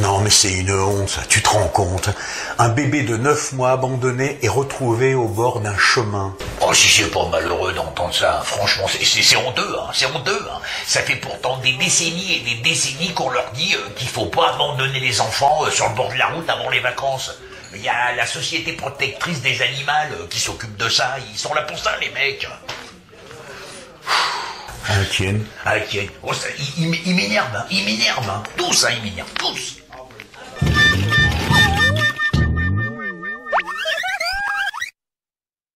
Non mais c'est une honte, ça. Tu te rends compte? Un bébé de 9 mois abandonné et retrouvé au bord d'un chemin. Oh si c'est pas malheureux d'entendre ça, franchement c'est honteux, hein. C'est honteux. Hein. Ça fait pourtant des décennies qu'on leur dit qu'il faut pas abandonner les enfants sur le bord de la route avant les vacances. Il y a la Société protectrice des animaux qui s'occupe de ça, ils sont là pour ça les mecs. Ah tiens. Ah tiens. Oh, ça, il m'énerve, hein. Tous, hein, ils m'énervent, tous.